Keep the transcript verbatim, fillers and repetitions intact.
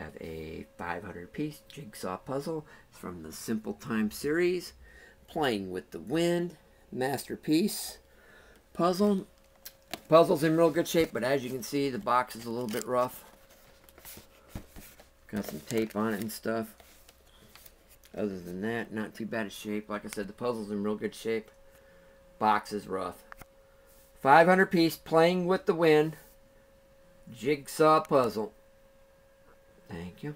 have a five hundred piece jigsaw puzzle. It's from the Simple Time series. Playing with the Wind, masterpiece puzzle. Puzzle's in real good shape, but as you can see, the box is a little bit rough. Got some tape on it and stuff. Other than that, not too bad a shape. Like I said, the puzzle's in real good shape. Box is rough. five hundred piece Playing with the Wind jigsaw puzzle. Thank you.